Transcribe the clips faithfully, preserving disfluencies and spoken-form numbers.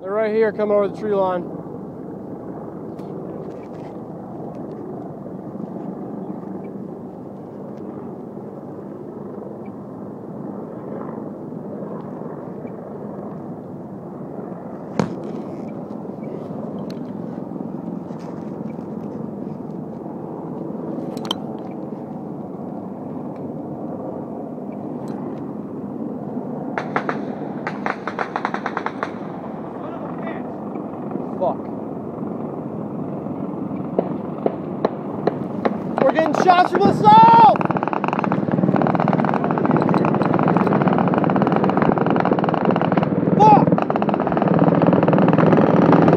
They're right here, coming over the tree line. We're getting shots from assault! Fuck!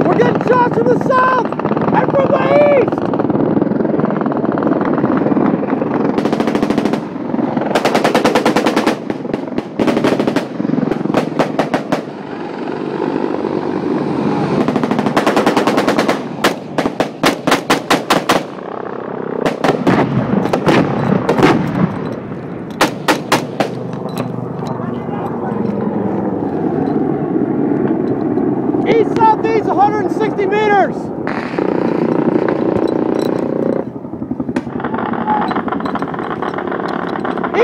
We're getting shots from the south and from the east! East-southeast, one hundred sixty meters.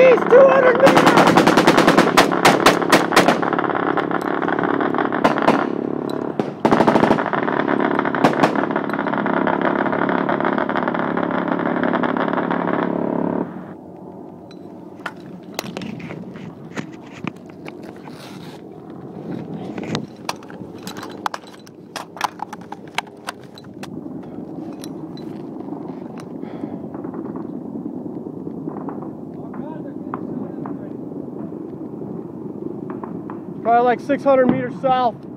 East, two hundred meters. Probably like six hundred meters south.